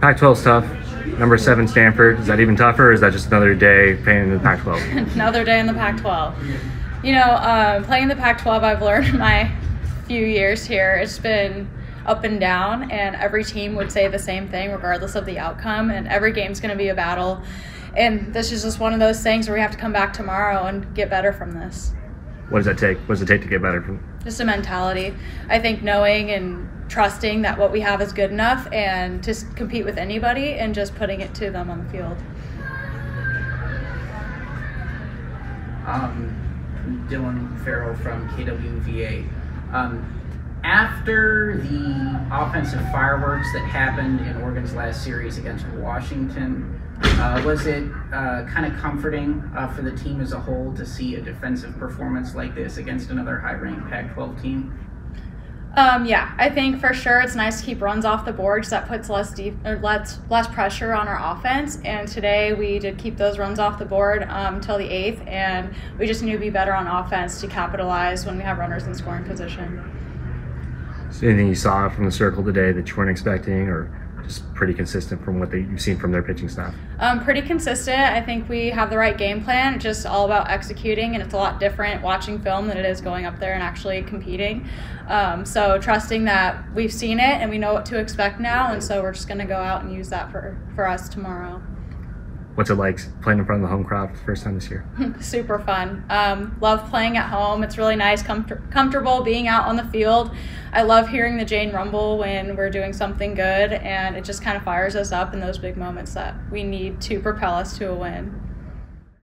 Pac-12's tough. Number 7, Stanford. Is that even tougher, or is that just another day playing in the Pac-12? Another day in the Pac-12. You know, playing the Pac-12, I've learned in my few years here, it's been up and down, and every team would say the same thing regardless of the outcome, and every game's going to be a battle. And this is just one of those things where we have to come back tomorrow and get better from this. What does that take? What does it take to get better from? Just a mentality. I think knowing and trusting that what we have is good enough, and to compete with anybody, and just putting it to them on the field. Dylan Farrell from KWVA. After the offensive fireworks that happened in Oregon's last series against Washington, was it kind of comforting for the team as a whole to see a defensive performance like this against another high-ranked Pac-12 team? Yeah, I think for sure it's nice to keep runs off the board because that puts less pressure on our offense. And today we did keep those runs off the board until the 8th, and we just need to be better on offense to capitalize when we have runners in scoring position. So anything you saw from the circle today that you weren't expecting, or just pretty consistent from what you've seen from their pitching staff? Pretty consistent. I think we have the right game plan. It's just all about executing, and it's a lot different watching film than it is going up there and actually competing. So trusting that we've seen it and we know what to expect now, and so we're just going to go out and use that for us tomorrow. What's it like playing in front of the home crowd for the first time this year? Super fun. Love playing at home. It's really nice, comfortable being out on the field. I love hearing the Jane rumble when we're doing something good, and it just kind of fires us up in those big moments that we need to propel us to a win.